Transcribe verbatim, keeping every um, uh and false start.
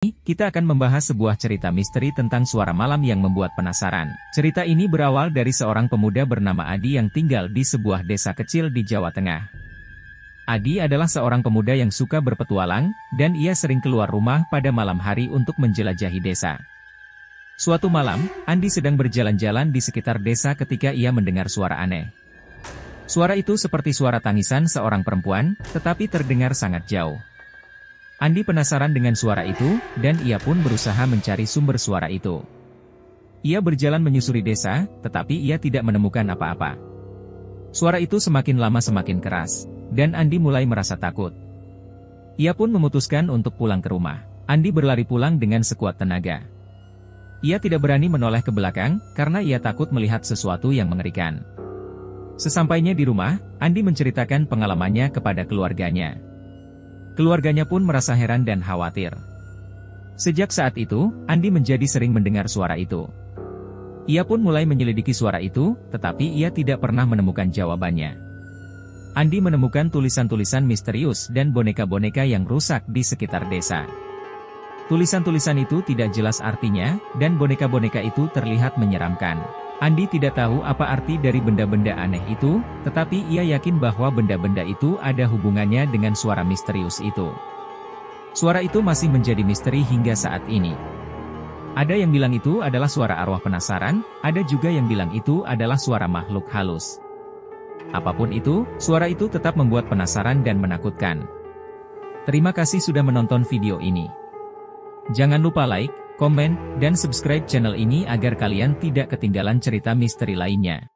Kita akan membahas sebuah cerita misteri tentang suara malam yang membuat penasaran. Cerita ini berawal dari seorang pemuda bernama Andi yang tinggal di sebuah desa kecil di Jawa Tengah. Andi adalah seorang pemuda yang suka berpetualang, dan ia sering keluar rumah pada malam hari untuk menjelajahi desa. Suatu malam, Andi sedang berjalan-jalan di sekitar desa ketika ia mendengar suara aneh. Suara itu seperti suara tangisan seorang perempuan, tetapi terdengar sangat jauh. Andi penasaran dengan suara itu, dan ia pun berusaha mencari sumber suara itu. Ia berjalan menyusuri desa, tetapi ia tidak menemukan apa-apa. Suara itu semakin lama semakin keras, dan Andi mulai merasa takut. Ia pun memutuskan untuk pulang ke rumah. Andi berlari pulang dengan sekuat tenaga. Ia tidak berani menoleh ke belakang, karena ia takut melihat sesuatu yang mengerikan. Sesampainya di rumah, Andi menceritakan pengalamannya kepada keluarganya. Keluarganya pun merasa heran dan khawatir. Sejak saat itu, Andi menjadi sering mendengar suara itu. Ia pun mulai menyelidiki suara itu, tetapi ia tidak pernah menemukan jawabannya. Andi menemukan tulisan-tulisan misterius dan boneka-boneka yang rusak di sekitar desa. Tulisan-tulisan itu tidak jelas artinya, dan boneka-boneka itu terlihat menyeramkan. Andi tidak tahu apa arti dari benda-benda aneh itu, tetapi ia yakin bahwa benda-benda itu ada hubungannya dengan suara misterius itu. Suara itu masih menjadi misteri hingga saat ini. Ada yang bilang itu adalah suara arwah penasaran, ada juga yang bilang itu adalah suara makhluk halus. Apapun itu, suara itu tetap membuat penasaran dan menakutkan. Terima kasih sudah menonton video ini. Jangan lupa like, komen, dan subscribe channel ini agar kalian tidak ketinggalan cerita misteri lainnya.